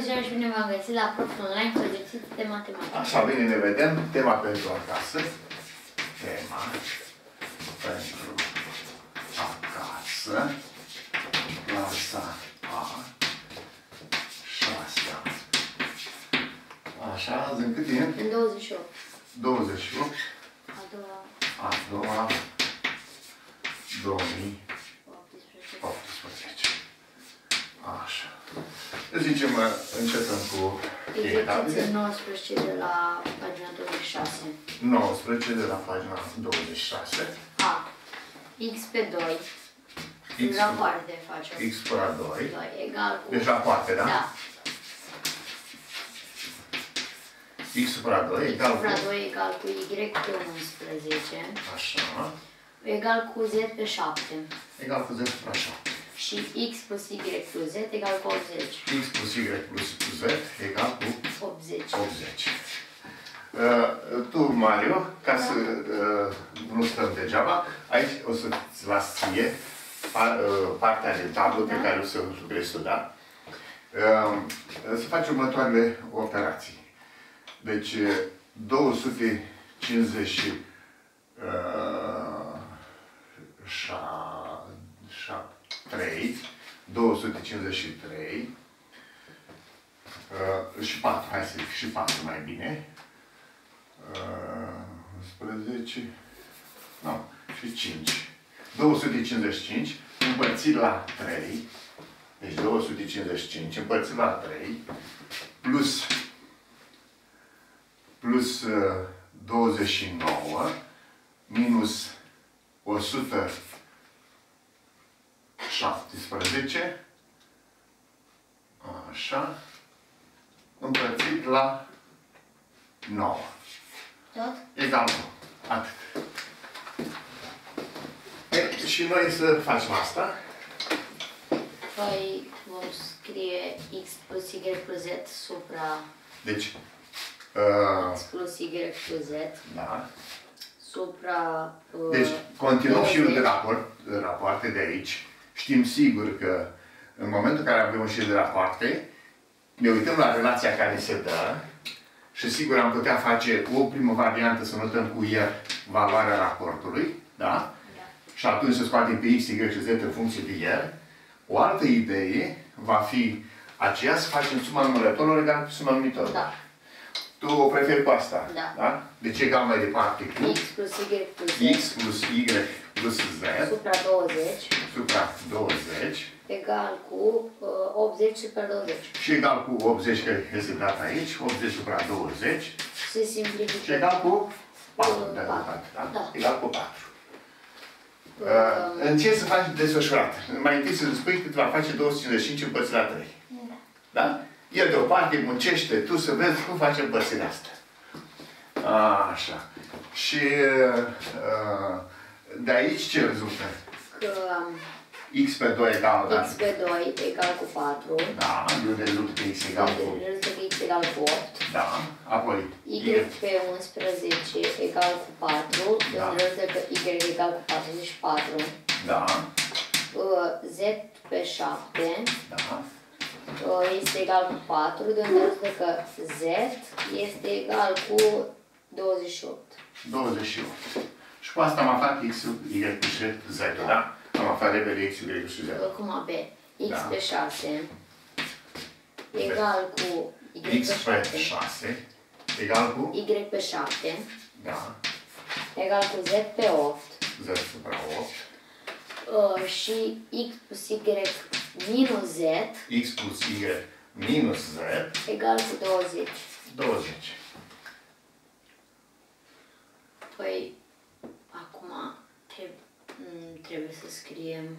Bună ziua și bine v-am găsit la Prof Online cu exerciții de matematică. Așa, bine ne vedem. Tema pentru acasă. Tema pentru acasă. Clasa A. 6-a. Așa, în cât e? În 28. 28. A doua. 2018. Așa. Zicem, începem cu exercițiul 19 de la pagina 26. 19 de la pagina 26. A. X pe 2. Din rapoarte facem. X pe 2. 2 egal cu... Deci rapoarte, da? Da. X pe 2 egal cu... X pe 2 egal cu Y pe 11. Așa. Egal cu Z pe 7. Egal cu Z pe 7. Și X plus Y plus Z egal cu 80. X plus Y plus Z egal cu 80. Tu, Mario, ca da. Să nu stăm degeaba, aici o să-ți las ție partea de tablă da. Pe care o să vrei să o da. Să faci următoarele operații. Deci, 253, și 4, hai să zic, și 4 mai bine, 11, nu, și 5. 255 împărțit la 3, deci 255 împărțit la 3, plus 29, minus 117, așa, împărțit la 9. Tot? Egal cu. Atât. E, și noi să facem asta. Păi vom scrie X plus Y plus Z supra... Deci... X plus Y plus Z. Da. Supra... Deci, continuăm șirul de rapoarte de aici. Știm sigur că în momentul în care avem un șir de rapoarte, ne uităm la relația care se dă și sigur am putea face o primă variantă să notăm cu ea valoarea raportului, da? Și atunci să scoatem pe X, Y și Z în funcție de el. O altă idee va fi aceea să facem suma numărătorilor egal cu suma numitor. Da. Tu o preferi cu asta, da? Da? Deci egal mai departe cu X plus Y plus Z. X plus Y plus Z supra 20. Supra 20. Egal cu 80 supra 20. Și egal cu 80, că este dat aici. 80 supra 20. Se simplifică. Și egal cu 4. 4. Da, 4 da? Da. Egal cu 4. În ce să faci desfășurat? Mai întâi să îți spui cât va face 255 împărțit la 3. Da? Da? El de o parte muncește, tu să vezi cum facem împărțirea asta. Așa. Și de aici ce rezultă? Că X pe 2 egal cu 4. X pe 2 egal cu 4. Da, nu rezultă că X egal cu 8. Rezultă că X egal cu 8. Da, apoi Y pe 11 egal cu 4. Da. Rezultă că Y egal cu 44. Da. Z pe 7. Da. Este egal cu 4, de unde rezultă că Z este egal cu 28. 28. Și cu asta am aflat X, Y, Z, da? Am aflat repede X, Y, Z. Oricum a B. X da. Pe 6 egal cu Y X pe 7. 6 egal cu Y pe 7. Da. Egal cu Z pe 8. Z supra 8. Și X plus Y minus Z. X plus Y minus Z. Egal cu 20. 20. Păi, acum trebuie să scriem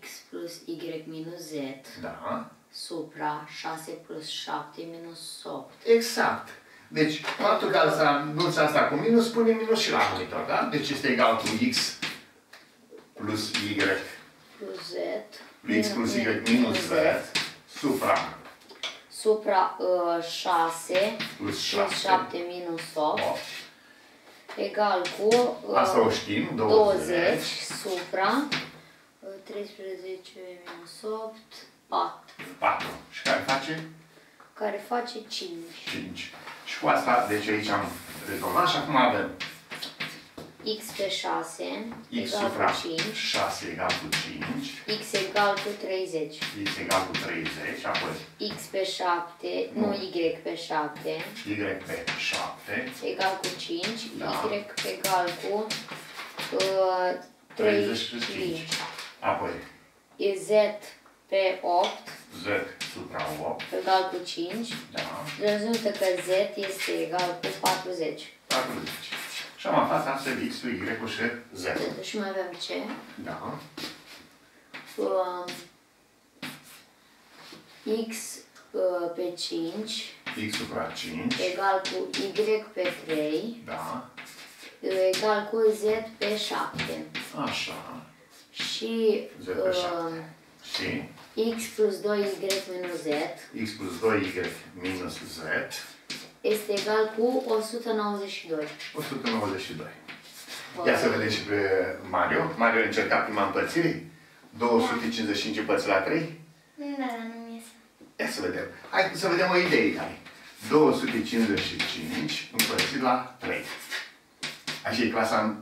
X plus Y minus Z. Da. Supra 6 plus 7 minus 8. Exact. Deci, faptul că anunța asta cu minus, pune minus și la numitor, da? Deci este egal cu X plus Y plus Z. X plus Y minus Z supra 6 plus 7 minus 8 egal cu asta o știm, 20 supra 13 minus 8 4. Care face 5. 5. Și cu asta, deci aici am rezolvat și acum avem x pe 6 egal cu 5. 6 egal cu 5. X egal cu 30. X egal cu 30, apoi x pe 7, nu, y pe 7. Y pe 7. Egal cu 5, da. Y egal cu 35. Apoi z pe 8. Z supra 8. Egal cu 5. Da. Rezultă că z este egal cu 40. 40. Și am aflat astfel x-ul, y-ul și z. Și mai avem ce? Da. X pe 5. X supra 5. Egal cu y pe 3. Da. Egal cu z pe 7. Așa. Și z pe 7. Și? X plus 2y minus z. X plus 2y minus z. Este egal cu 192. 192. Ia să vedem și pe Mario. Mario a încercat prima împărțire. 255 împărțit la 3? Da, nu iese. Ia să vedem. Hai să vedem o idee care. 255 împărțit la 3. Așa e clasa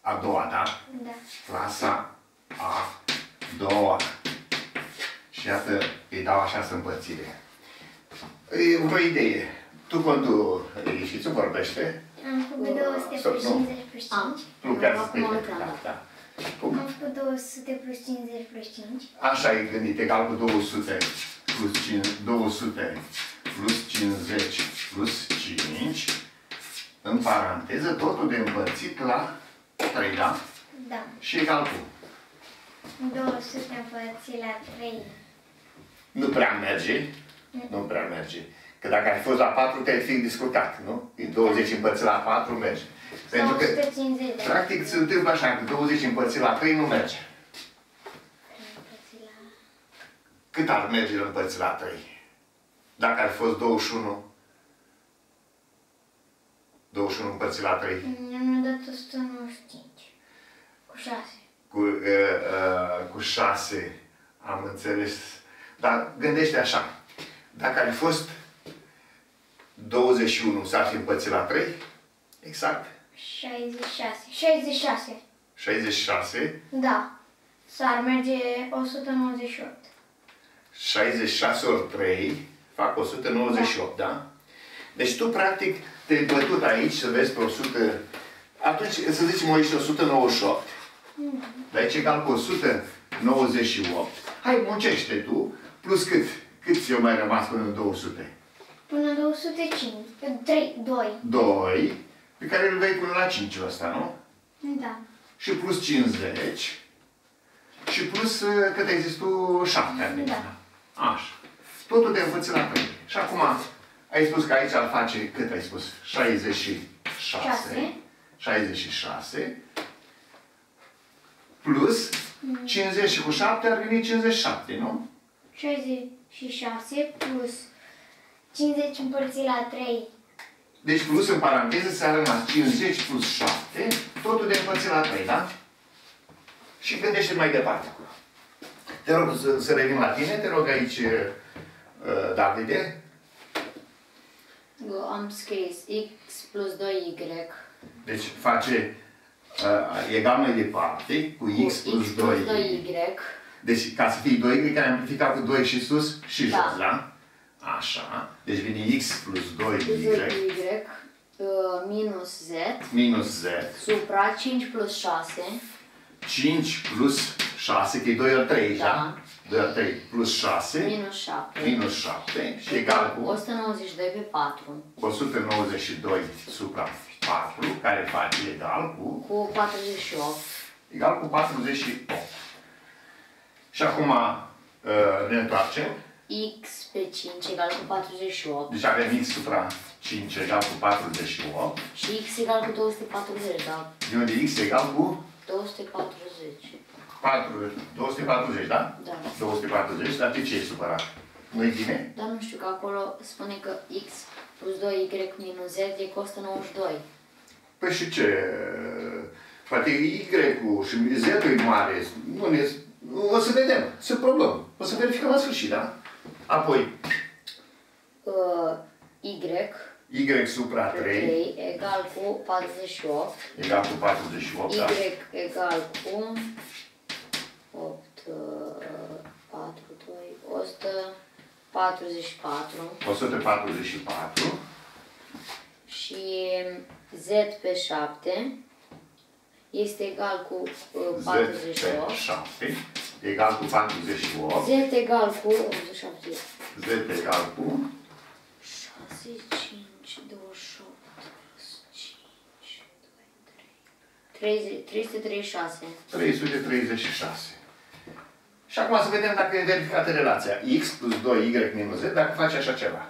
a doua, da? Da. Clasa a doua. Și iată, îi dau așa să împărțire. E o idee. Tu, când ieșiți, vorbește? Am făcut 200 plus 50 plus 5. Lucrează spre da. Am făcut 200 plus 50 plus 5. Așa e gândit, egal cu 200 plus 50 plus 5. În paranteză, totul de împărțit la 3, da? Da. Și egal cu? 200 împărțit la 3. Nu prea merge. Nu prea merge. Că dacă ai fost la 4, te-ai fi discutat, nu? E 20 împărțit la 4 merge. Pentru că, practic, se întâmplă așa, că 20 împărțit la 3 nu merge. Cât ar merge împărțit la 3? Dacă ar fost 21? 21 împărțit la 3? Mi-am dat 195. Cu 6. Cu 6, am înțeles. Dar gândește așa, dacă ar fost 21, s-ar fi împărțit la 3? Exact. 66. 66. 66? Da. S-ar merge 198. 66 ori 3 fac 198, da? Da? Deci tu, practic, te-ai bătut aici să vezi pe 100... Atunci, să zicem, o ești 198. Dar aici egal cu 198. Hai, muncește tu, plus cât? Cât ți-o mai rămas până în 200? Până 2, pe care îl vei pune la 5 ăsta, nu? Da. Și plus 50. Și plus, cât ai zis tu, 7. Da. Așa. Totul de învățat la 3. Și acum, ai spus că aici ar face, cât ai spus? 66. 66. Plus 50 și cu 7 ar veni 57, nu? 66 plus 50 împărțit la 3. Deci plus în paranteză s-a rămas 50 plus 7, totul de împărțit la 3, da? Și gândește mai departe. Te rog să revin la tine, te rog aici, Davide. Am scris x plus 2y. Deci face egal mai departe cu x plus 2y. Deci ca să fie 2y, ai amplificat cu 2 și sus și jos, da? Așa. Deci vine x plus 2y minus z. Minus z. Supra 5 plus 6. 5 plus 6, că e 2 ori 3, da? 2 ori 3 plus 6. Minus 7. Minus 7. Și egal cu 192 pe 4. 192 supra 4, care face egal cu... Cu 48. Egal cu 48. Și acum ne întoarcem. X pe 5 egal cu 48. Deci avem x supra 5 egal cu 48. Și x egal cu 240, da? De unde x egal cu? 240. 240, da? Da. 240, dar pe ce e supărat? Nu-i bine? Dar nu știu, că acolo spune că x plus 2y minus z e 192. Păi și ce? Poate y-ul și z-ul e mare. Nu ne... O să vedem, se problemă. O să verificăm la sfârșit, da? Apoi, y supra 3 egal cu 48. Egal cu 48, da. Y egal cu 8, 4, 2, 144. 144. Și z pe 7 este egal cu 48. Z pe 7 egal cu 48. Z egal cu 87. Z egal cu 5, 28, 5, 2, 3, 336. 336. Și acum să vedem dacă e verificată relația x plus 2y minus z, dacă face așa ceva.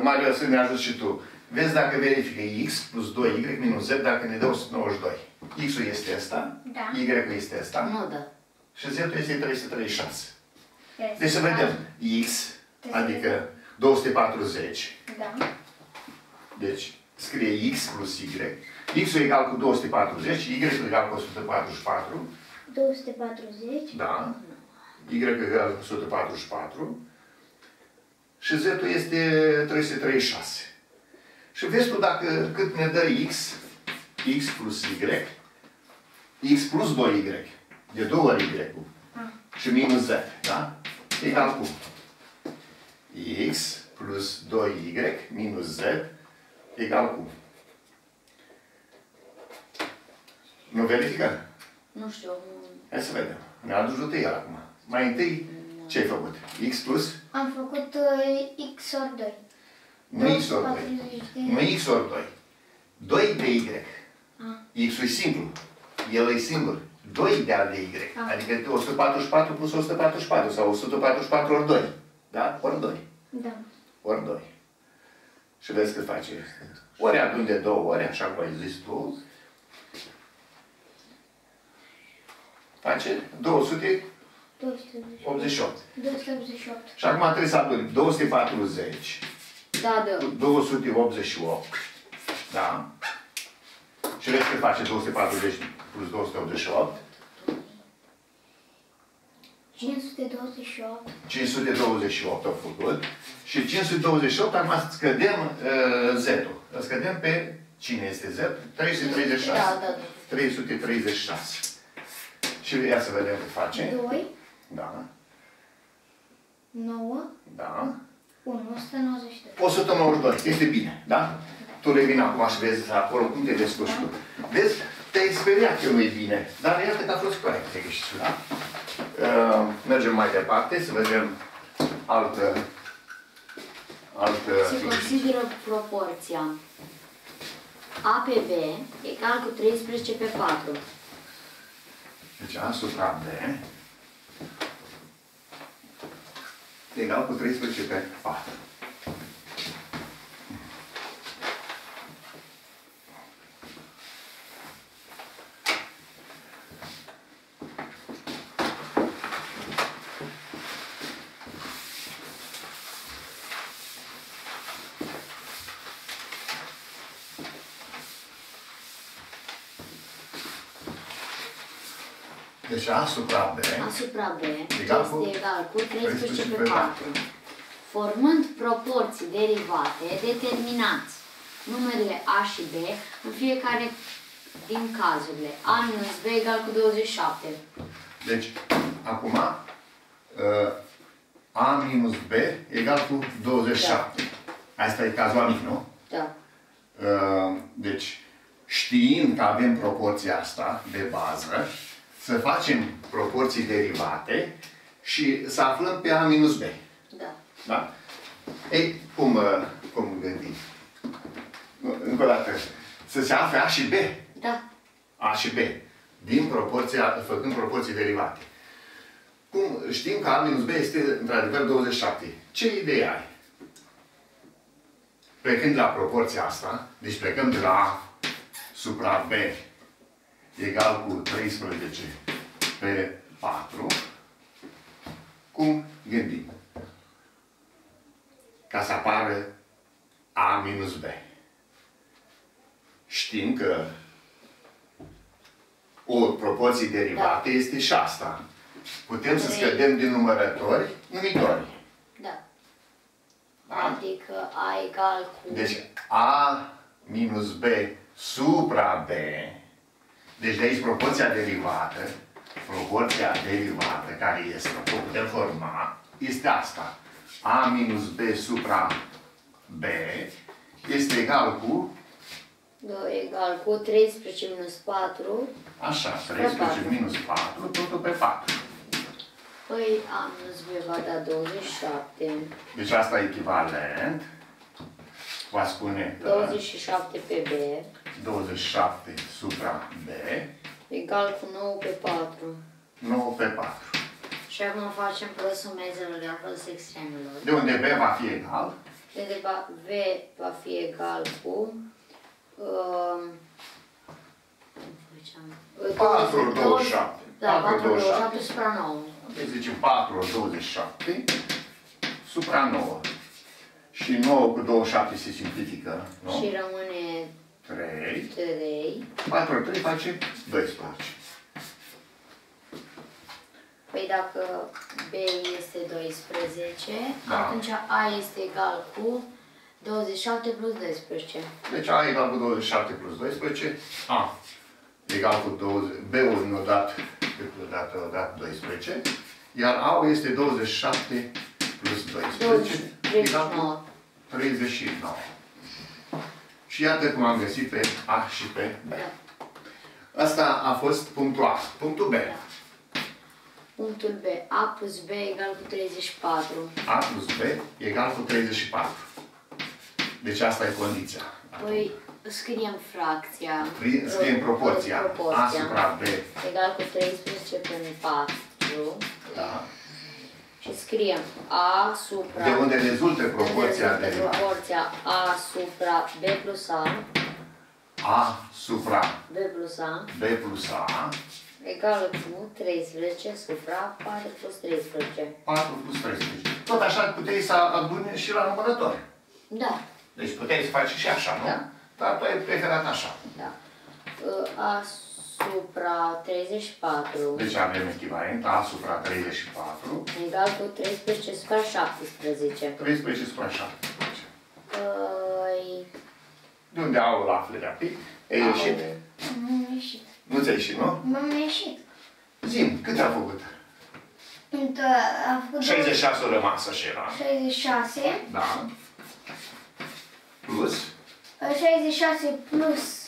Mario, să ne ajuți și tu. Vezi dacă verifică x plus 2y minus z, dacă ne dă 192. X-ul este ăsta, da. Y-ul este ăsta. Nu da. Și z-ul este 336. Deci să vedem x, adică 240. Da. Deci scrie x plus y. X-ul egal cu 240, y-ul egal cu 144. 240? Da. Y-ul egal cu 144. Și z-ul este 336. Și vezi tu dacă cât ne dă x, x plus y, x plus 2y, de 2 ori y-ul. Și minus z, da? Egal cu x plus 2y minus z egal cu. Nu verificăm? Nu știu. Hai să vedem. Ne-a ajutat el acum. Mai întâi, ce ai făcut? X plus? Am făcut x ori 2. Nu x ori 2. Nu x ori 2. 2 de y. X-ul e simplu. El e singur. 2 de al de y. Adică 144 plus 144. Sau 144 ori 2. Da? Ori 2. Da. Ori 2. Și vezi cât face. Ori adun de 2 ori, așa cum ai zis tu. Face 288. 288. Și acum trebuie să adun 240. Da, da. 288. Da. Și vezi cât face 240 plus 288. 528. 528 au făcut. Și 528 acum scădem z-ul. Îl scădem pe cine este z? 336. Da, da, da. 336. Și ia să vedem cât face. 2. Da. 9. Da. 1. 192. 192. Este bine, da? Da. Tu revin acum și vezi acolo cum te descurci tu. Da. Vezi? Te-ai speriat că nu-i bine. Dar iată că a fost corect. Da? Mergem mai departe să vedem altă... Se consideră proporția A pe B egal cu 13 pe 4. Deci A supra B egal cu 13 pe 4. Deci A supra B este egal cu 13 pe 4. Formând proporții derivate, determinați numerele A și B în fiecare din cazurile. A minus B egal cu 27. Deci, acum, A minus B egal cu 27. Da. Asta e cazul amic, nu? Da. Deci, știind că avem proporția asta de bază, să facem proporții derivate și să aflăm pe A minus B. Da. Da? Ei, cum gândim? Încă o dată. Să se afle A și B. Da. A și B. Făcând proporții derivate. Cum știm că A minus B este într-adevăr 27. Ce idee ai? Plecând la proporția asta, deci plecăm de la A supra B egal cu 13 pe 4, cum gândim? Ca să apară A minus B. Știm că o proporție derivată este și asta. Putem să scădem din numărători numitori. Da. Adică A egal cu... Deci A minus B supra B. Deci de aici proporția derivată, care este, o putem forma, este asta. A minus B supra B este egal cu... egal cu 13 minus 4. Așa, 13 minus 4, totul pe 4. Păi A minus B va da 27. Deci asta e echivalent. Va spune... 27 pe B. 27 supra B. Egal cu 9 pe 4. 9 pe 4. Și acum facem prosumezelor de acolo extremelor. De unde B va fi egal? De unde B va fi egal cu... 4 27. Da, 4 27 supra 9. Deci zicem 4 27 supra 9. Și 9 cu 27 se simplifică, nu? Și rămâne 3. 4 3 face 12. Păi dacă B este 12, da, atunci A este egal cu 27 plus 12. Deci A egal cu 27 plus 12. A egal cu 20. B-ul nu a dat, a dat 12. Iar A este 27 plus 12. 20, egal cu 39. Și iată cum am găsit pe A și pe B. Da. Asta a fost punctul A. Punctul B. Da. Punctul B. A plus B egal cu 34. A plus B egal cu 34. Deci asta e condiția. Păi scriem fracția. Scriem proporția. A supra B. Egal cu 13 prin 4. Da. Și scriem A supra... De unde rezultă proporția derivată. Proporția A supra B plus A. A supra B plus A. B plus A. Egal cu 13 supra 4 plus 13. 4 plus 13. Tot așa puteai să adune și la numărător. Da. Deci puteai să faci și așa, nu? Da. Dar tu ai preferat așa. Da. A supra 34. Deci avem echivalent A supra 34. Egal cu 13 supra 17. 13 supra 17. De unde au la aflărea? Ai ieșit? Nu am ieșit. Nu ți-ai ieșit, nu? Nu am ieșit. Zi-mi, cât a făcut? A făcut 66 o rămasă și era. 66. Da. Plus? 66 plus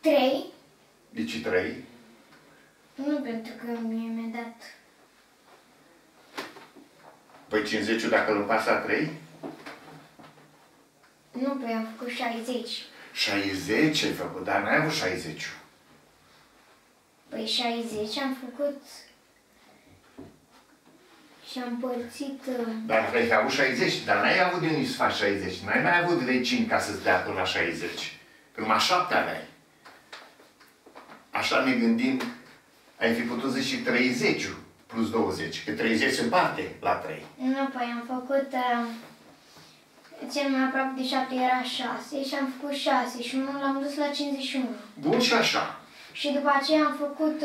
3. De ce 3? Nu, pentru că mie mi-a dat. Păi 50-ul dacă l-am pasat 3? Nu, păi am făcut 60. 60 ai făcut, dar n-ai avut 60-ul. Păi 60 am făcut și am părțit... Dar ai avut 60, dar n-ai avut de unii să faci 60. N-ai mai avut de 5 ca să-ți dea până la 60. Că numai 7 aveai. Așa ne gândim, ai fi putut zici și 30 plus 20. Că 30 se împarte la 3. Nu, păi am făcut... cel mai aproape de 7 era 6 și am făcut 6 și unul l-am dus la 51. Bun și așa. Și după aceea am făcut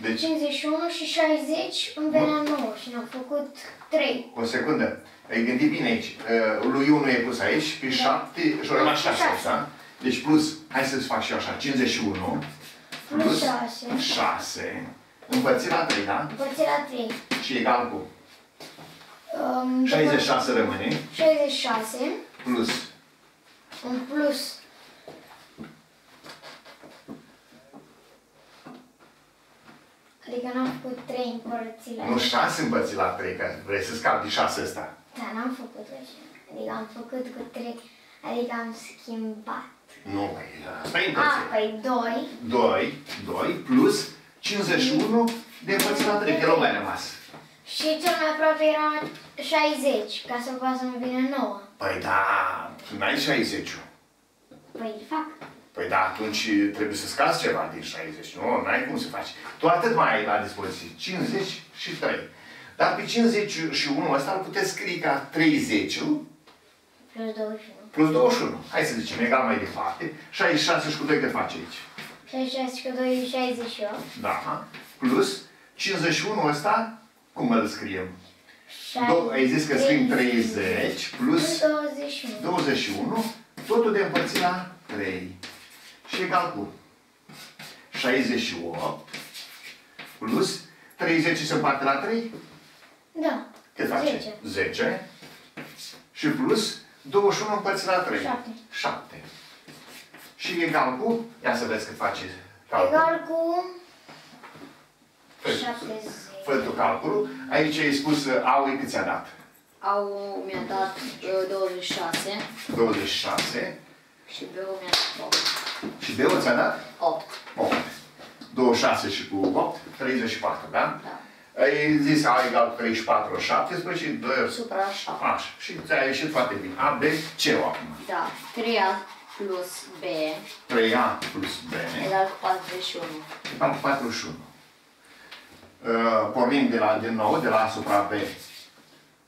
deci, 51 și 60, îmi venea 9 și ne-am făcut 3. O secundă, ai gândit bine aici. Lui 1 e pus aici, pe da. 7 și-o rămas 6, da? Deci plus, hai să-ți fac și eu așa, 51 plus 6 împărțit la 3, da? Împărțit la 3. Și egal cu? 66 rămâne. 66 plus. Un plus. Adică n-am făcut 3 împărțit la 3. Nu, 6 împărțit la 3, că vrei să scapi de 6 ăsta. Da, n-am făcut așa. Adică am făcut cu 3, adică am schimbat. Nu, asta e împărțit. A, păi 2 plus 51 de împărțit la 3, că l-au mai rămas. Și cel mai aproape era 60, ca să poată să-mi vină 9. Păi da, tu n-ai 60-ul. Păi fac. Păi da, atunci trebuie să scazi ceva din 60, nu? N-ai cum să faci. Tu atât mai ai la dispoziție, 50 și 3. Dar pe 51 ăsta îl puteți scrie ca 30-ul. Plus 21. Plus 21. Hai să zicem, egal mai departe. 66 și cu 2 cât faci aici? 66 și cu 2 e 68. Da, plus... 51 ăsta, cum îl scriem? Ai zis că scriem 30 plus 21, totul de împărțit la 3. Și egal cu 68 plus 30 se împarte la 3? Da. Cât face? 10. Și plus 21 împărțit la 3? 7. Și egal cu? Ia să vezi cât face calculul. Egal cu? Fă tu calculul. Aici ai spus Aui cât ți-a dat? Aui mi-a dat 26. 26. Și Beu mi-a dat 8. Și Beu ți-a dat? 8. 8. 26 și cu 8, 34, da? Da. Ai zis A egal cu 34, 17 și 2 supra 7. Așa. Și ți-a ieșit foarte bine. A, B, C-ul acum. Da. 3A plus B. 3A plus B. Egal cu 41. Egal cu 41. Pornim din nou de la A supra B.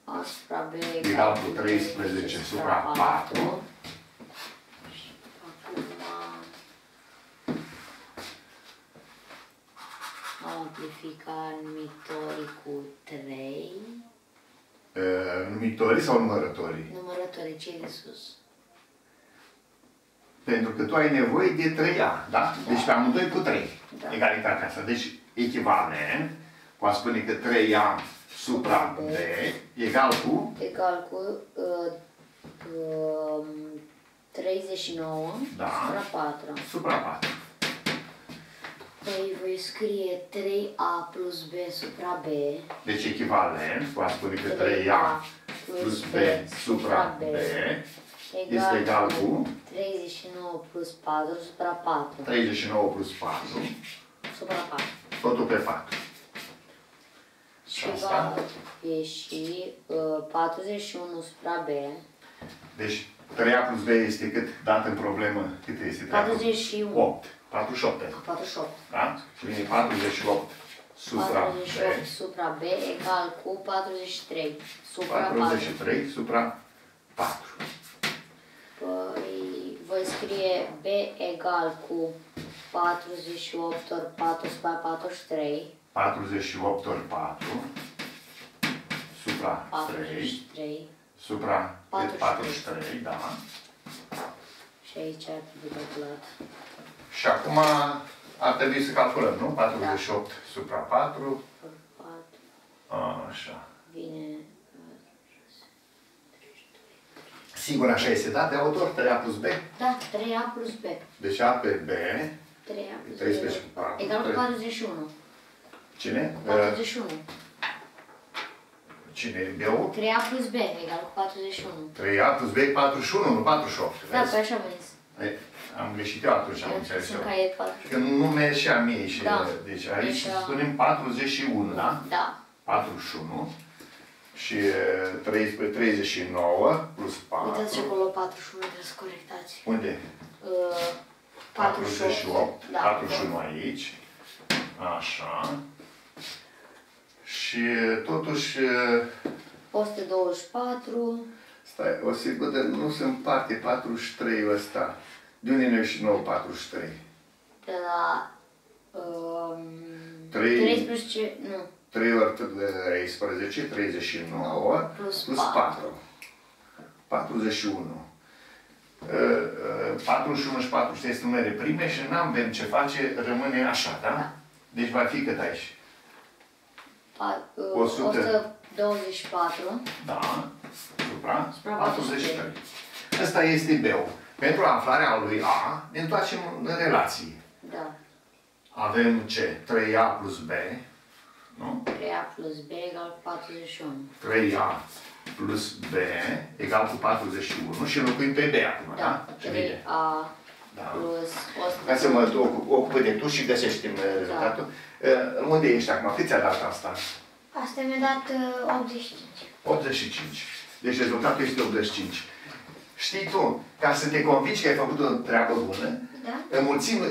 A supra B egal cu 13 supra 4. Și acum am amplificat numitorii cu 3. Numitorii sau numărătorii? Numărătorii, cei de sus. Pentru că tu ai nevoie de 3A, da? Deci pe amândoi cu 3, da. Egalitatea asta. Deci, echivalent, poate spune că 3A supra B egal cu? Egal cu 39 da. Supra 4. Supra 4. Păi voi scrie 3A plus B supra B. Deci echivalent, poate spune că 3A plus B supra B. Este egal cu 39 plus 4 supra 4. 39 plus 4 supra 4. Totul pe 4. Și va ieși 41 supra B. Deci 3A plus B este cât dat în problemă? Cât este? 48. 48. 48. Da? Și vine 48 supra B. 48 supra B egal cu 43 supra 4. 43 supra 4. Păi, voi scrie B egal cu 48 ori 4 supra 43. 48 ori 4 supra 3 supra 43, da. Și aici ar trebui calculat. Și acum ar trebui să calculăm, nu? 48 da. Supra 4. 4. Așa. Vine... Sigur, așa este, da? De autor, 3A plus B? Da, 3A plus B. Deci A pe B, 3A plus 13 B. 4, egal cu 41. Cine? 41. Cine? B-ul? 3A plus B, egal cu 41. 3A plus B, 41, nu 48. Da, pe așa am zis. Am greșit eu atunci, am înțeles eu. Că nu merg și a mie. Și da. Deci aici spunem 41, da? Da. 41. Și 39 plus 4. Uitați acolo 41, trebuie să corectați. Unde? 48. Da, 41 aici. Așa. Și totuși... 124. Stai, o secundă, nu se împarte 43 ăsta. De unde ne ieși nou 43? De la... 13, nu. 3 ori 13, 39, plus 4. 41. 41 și 43 este numere prime și n-am vem ce face, rămâne așa, da? Da. Deci va fi cât aici? 124. Da. Supra 43. Ăsta este B-ul. Pentru aflarea lui A, ne întoarcem în relații. Da. Avem ce? 3A plus B. Nu? 3A plus B egal cu 41. 3A plus B egal cu 41 și înlocuim pe B acum, da? 3A plus 100. Ca să mă ocup de tu și găsești rezultatul. Unde ești acum? Cât ți-a dat asta? Asta mi-a dat 85. 85. Deci rezultatul este 85. Știi tu, ca să te convingi că ai făcut o treabă bună, înmulțim...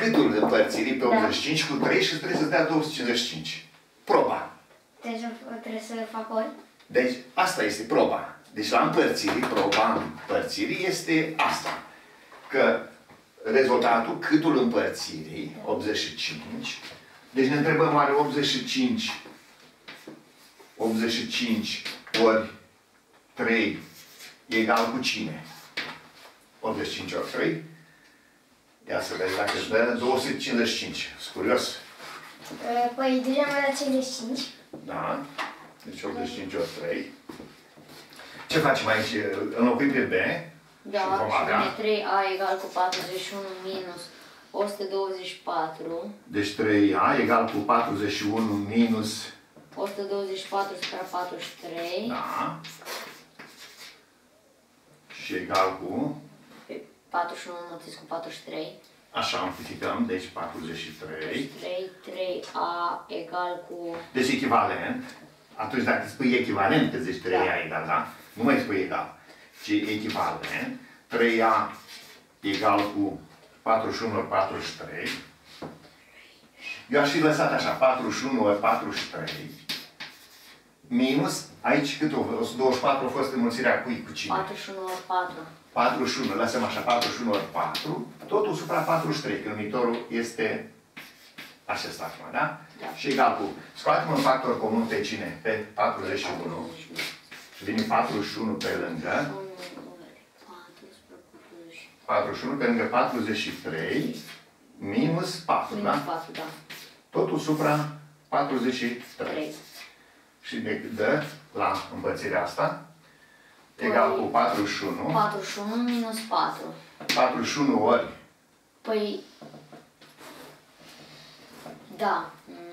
Câtul împărțirii pe 85 cu 3 și trebuie să-ți dea 255. Proba. Deci trebuie să fac ori? Deci asta este proba. Deci la împărțirii, proba împărțirii este asta. Că rezultatul, câtul împărțirii, 85, Deci ne întrebăm, oare 85 ori 3 egal cu cine? 85 ori 3. Ia să vezi dacă îți dă 255. Sunt curios. Păi, deja mă dat 55. Da. Deci 85 ori 3. Ce facem aici? Înlocuim pe B. Da, și 3A egal cu 41 minus 124. Deci 3A egal cu 41 minus 124 supra 43. Da. Și egal cu 41 înmulțit cu 43. Așa, amplificăm. Deci 43. 3A egal cu... Deci echivalent. Atunci dacă spui echivalent, că zici 3A egal, da? Nu mai spui egal, ci echivalent. 3A egal cu 41 ori 43. Eu aș fi lăsat așa, 41 ori 43. Minus, aici cât o 124 a fost înmulțirea cui cu cine? 41 ori 4. 41, lăsăm așa, 41 ori 4. Totul supra 43, că numitorul este acesta acum, da? Da. Și egal cu, scoatem un factor comun pe cine? Pe 41. Și vine 41 pe lângă. 41 pe lângă 43 minus 4, minus da? 4, da. Totul supra 43. Și ne dă la împărțirea asta egal cu 41. 41 minus 4. 41 ori. Păi. Da.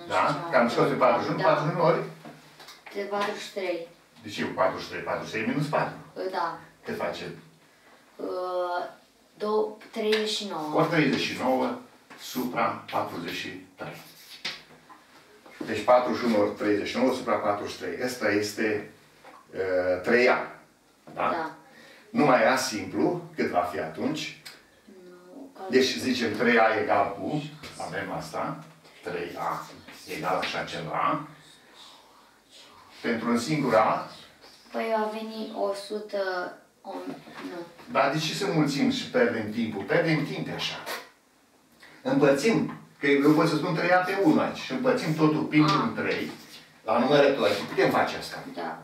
Da? Că am scos de 41, da. 41 ori. De 43. De ce cu 43? 43 minus 4. Da. Cât face? 39. Ori 39 supra 43. Deci 41 ori 39 supra 43. Ăsta este 3A. Da? Da. Numai A simplu, cât va fi atunci? Deci zicem 3A egal cu, avem asta, 3A egal așa ceva. Pentru un singur A... Păi va veni 100... Nu. Dar de ce să mulțim și pierdem timpul? Pierdem timp așa. Împărțim, că eu pot să spun 3A pe 1 aici, și împărțim totul prin 3, la numărător, și putem face asta. Da.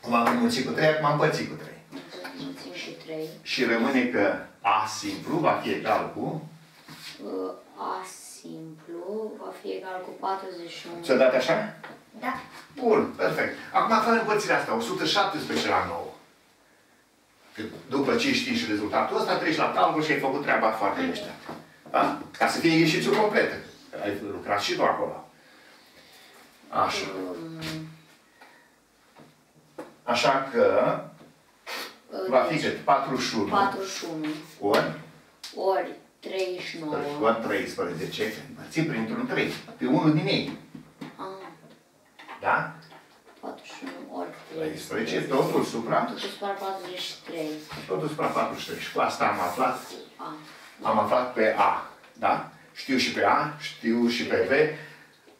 Cum am înmulțit cu 3, acum am împărțit cu 3. Și 3. Și rămâne că A simplu va fi egal cu... A simplu va fi egal cu 41. Ți-a dat așa? Da. Bun, perfect. Acum fără împărțirea asta, 117 la 9. După ce știi și rezultatul ăsta, treci la calcul și ai făcut treaba foarte mișto. Da? Ca să fie ieșițul complet. Ai lucrat și tu acolo. Așa. Așa că va fi cât? 41 ori 39 ori 13. Ții printr-un 3. Pe unul din ei. Da? 41 ori 13. Totul supra? Totul supra 43. Totul supra 43. Și cu asta am aflat? Am aflat pe A. Da? Știu și pe A, știu și pe B.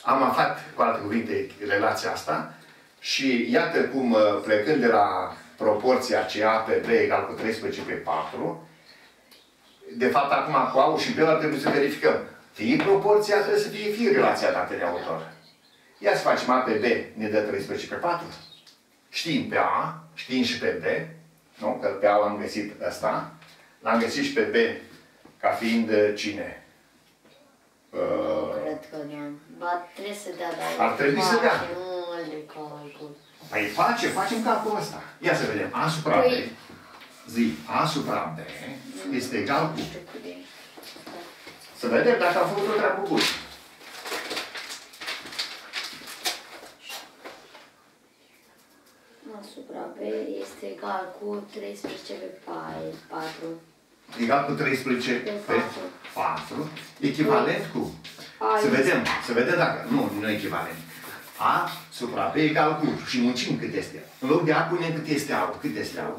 Am aflat, cu alte cuvinte, relația asta. Și iată cum, plecând de la proporția ce A pe B egal cu 13 pe 4, de fapt, acum cu A și B ar trebui să verificăm. Fie proporția, trebuie să fie, relația dată de autor. Ia să facem A pe B, ne dă 13 pe 4. Știm pe A, știm și pe B, nu? Că pe A l-am găsit ăsta. L-am găsit și pe B ca fiind cine? Cred că trebuie să dea, dar ar trebui să dea. Păi facem calculul ăsta. Ia să vedem. A supra B. Zi. A supra B este egal cu... Să vedem dacă am făcut o treabă bună. A supra B este egal cu 13 pe 4. Egal cu 13 pe 4. Echivalent cu... Să vedem. Să vedem dacă... Nu echivalent. A supra B egal cu... Și muncim cât este. În loc de A punem cât este A. Cât este A?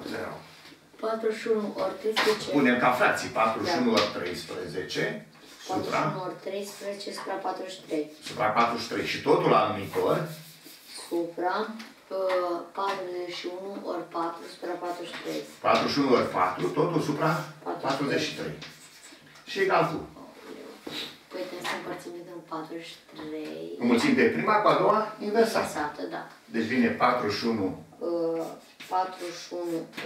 41 ori 13. Punem ca frații. 41 ori 13. 41 ori 13 supra 43. Supra 43. Și totul la numitor. Supra 41 ori 4 supra 43. 41 ori 4. Totul supra 43. Și egal cu... Păi trebuie să împărțim din 43. Înmulțim pe prima cu a doua inversată. Inversată, da. Deci vine 41. 41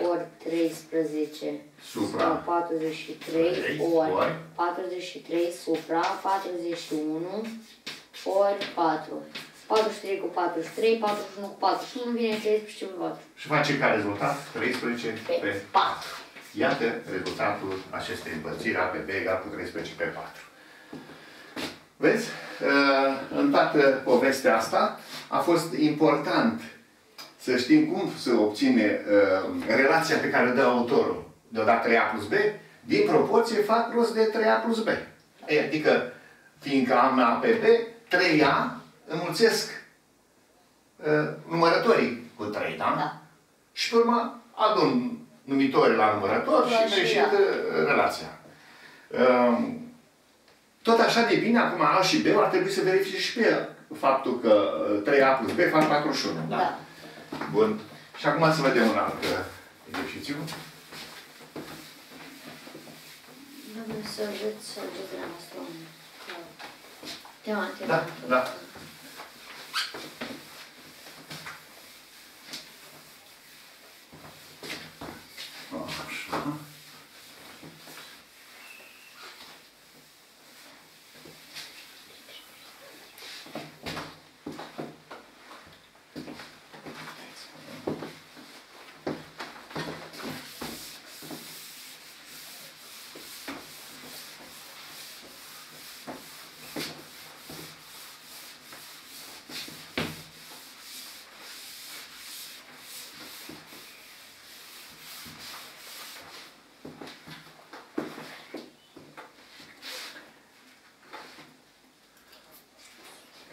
ori 13 supra 43 ori 43 supra 41 ori 4. 43 cu 43, 41 cu 41, vine 13 cu 4. Și face ca rezultat 13 pe 4. Iată rezultatul acestei împărțiri, A pe B egal cu 13 pe 4. Vezi? În toată povestea asta a fost important să știm cum se obține relația pe care o dă autorul. Deodată 3A plus B, din proporție fac rost de 3A plus B. Adică, fiindcă am A pe B, 3A înmulțesc numărătorii cu 3, da? Da. Și pe urmă adun numitorii la numărător și greșit relația. Tot așa de bine, acum A și B, ar trebui să verifice și pe faptul că 3A plus B fac 41. Da. Da. Bun. Și acum să vedem un alt exercițiu. Domnul să ajut să ajut la noastră. Da, da. Așa.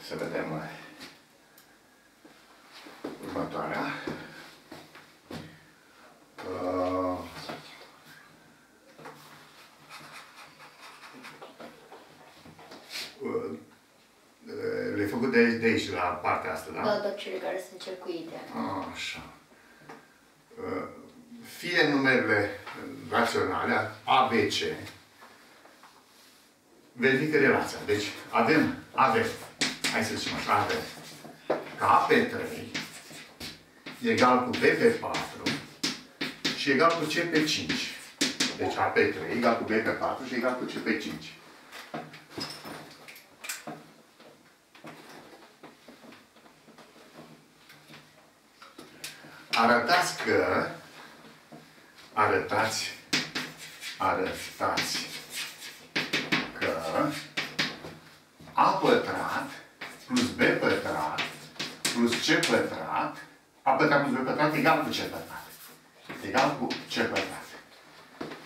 Să vedem următoarea. Le-ai făcut de aici, la partea asta, da? Da, tot cele care sunt circuite. Așa. Fie numerele raționale, ABC, verifică relația. Deci, avem. Hai să zicem așa, avem K pe 3 egal cu B pe 4 și egal cu C pe 5. Deci A pe 3 egal cu B pe 4 și egal cu C pe 5. Arătați că A pătrat plus B pătrat plus C pătrat, A pătrat plus B pătrat egal cu C pătrat.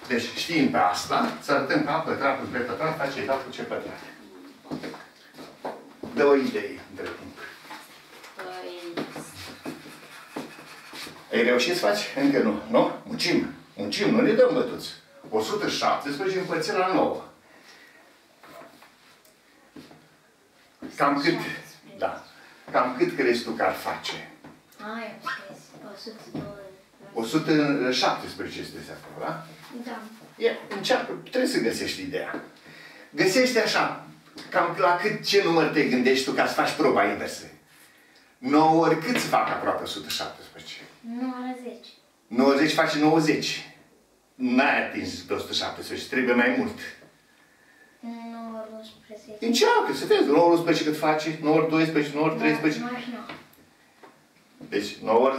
Deci știind pe asta, să arătăm că A pătrat plus B pătrat face egal cu C pătrat. Dă o idee între timp. Ai reușit să faci? Încă nu, nu? Muncim, nu ne dăm bătuți. 117 împărțit la 9. Cam cât crezi tu că ar face? 117 este acolo, da? Da. Încearcă, trebuie să găsești ideea. Găsește așa, cam la ce număr te gândești tu ca să faci proba inversă? 9 ori cât fac aproape 117? 90. 90 face 90. N-ai atins de 117, trebuie mai mult. 11. Încearcă să vezi, 9 ori 11 cât face, 9 ori 12, 9 ori 13. 99. Deci 9 ori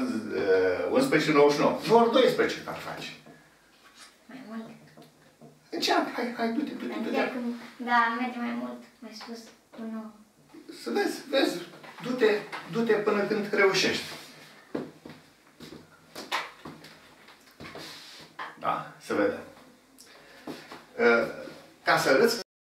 11, 99. 9 ori 12 cât ar face. Mai mult. Încearcă, hai, du-te. Da, merge mai mult, mai sus, cu 9. Să vezi, du-te până când reușești. Da, să vedem. Ca să arăți